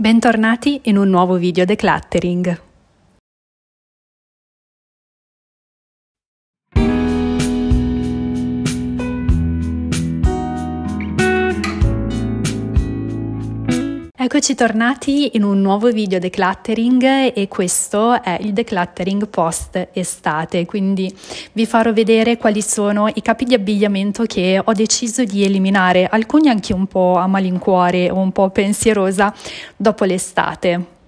Bentornati in un nuovo video Decluttering. Eccoci tornati in un nuovo video decluttering e questo è il decluttering post estate, quindi vi farò vedere quali sono i capi di abbigliamento che ho deciso di eliminare, alcuni anche un po' a malincuore o un po' pensierosa dopo l'estate.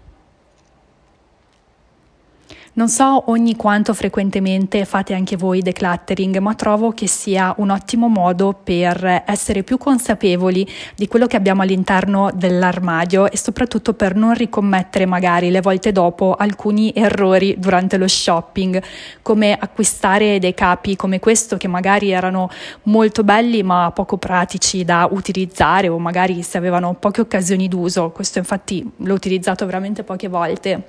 Non so ogni quanto frequentemente fate anche voi decluttering, ma trovo che sia un ottimo modo per essere più consapevoli di quello che abbiamo all'interno dell'armadio e soprattutto per non ricommettere magari le volte dopo alcuni errori durante lo shopping, come acquistare dei capi come questo che magari erano molto belli ma poco pratici da utilizzare o magari se avevano poche occasioni d'uso. Questo infatti l'ho utilizzato veramente poche volte.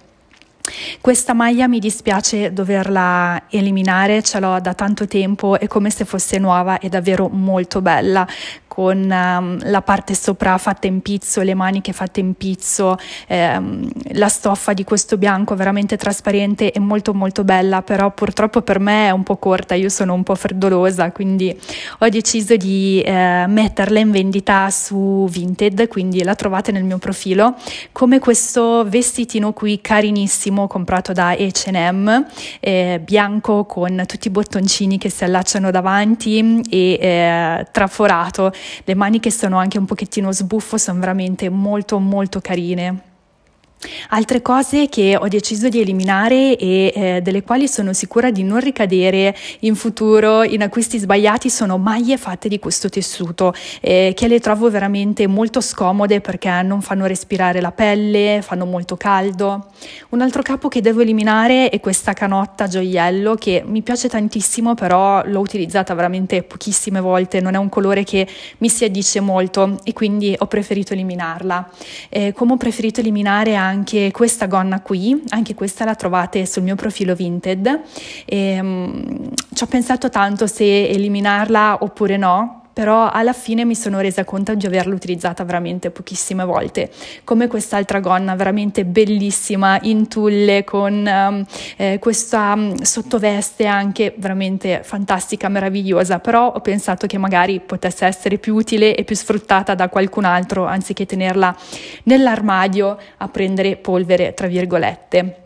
Questa maglia mi dispiace doverla eliminare, ce l'ho da tanto tempo, è come se fosse nuova, è davvero molto bella, con la parte sopra fatta in pizzo, le maniche fatte in pizzo, la stoffa di questo bianco veramente trasparente e molto molto bella, però purtroppo per me è un po' corta, io sono un po' freddolosa, quindi ho deciso di metterla in vendita su Vinted, quindi la trovate nel mio profilo, come questo vestitino qui carinissimo, comprato da H&M, bianco con tutti i bottoncini che si allacciano davanti e traforato. Le maniche sono anche un pochettino sbuffo, sono veramente molto molto carine. Altre cose che ho deciso di eliminare e delle quali sono sicura di non ricadere in futuro in acquisti sbagliati sono maglie fatte di questo tessuto che le trovo veramente molto scomode perché non fanno respirare la pelle, fanno molto caldo. Un altro capo che devo eliminare è questa canotta gioiello che mi piace tantissimo, però l'ho utilizzata veramente pochissime volte, non è un colore che mi si addice molto e quindi ho preferito eliminarla. Come ho preferito eliminare anche questa gonna qui, anche questa la trovate sul mio profilo Vinted, ci ho pensato tanto se eliminarla oppure no, però alla fine mi sono resa conto di averla utilizzata veramente pochissime volte, come quest'altra gonna veramente bellissima in tulle con questa sottoveste anche veramente fantastica, meravigliosa, però ho pensato che magari potesse essere più utile e più sfruttata da qualcun altro anziché tenerla nell'armadio a prendere polvere tra virgolette.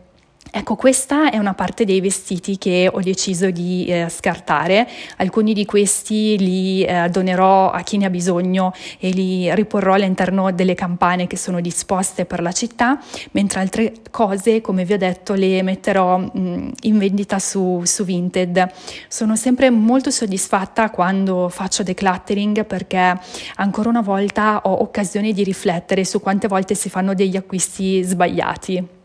Ecco, questa è una parte dei vestiti che ho deciso di scartare, alcuni di questi li donerò a chi ne ha bisogno e li riporrò all'interno delle campane che sono disposte per la città, mentre altre cose, come vi ho detto, le metterò in vendita su Vinted. Sono sempre molto soddisfatta quando faccio decluttering perché ancora una volta ho occasione di riflettere su quante volte si fanno degli acquisti sbagliati.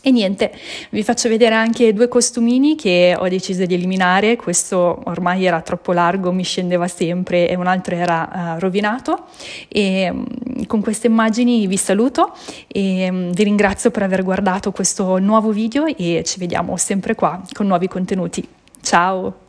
E niente, vi faccio vedere anche due costumini che ho deciso di eliminare, questo ormai era troppo largo, mi scendeva sempre e un altro era rovinato, e con queste immagini vi saluto e vi ringrazio per aver guardato questo nuovo video e ci vediamo sempre qua con nuovi contenuti. Ciao!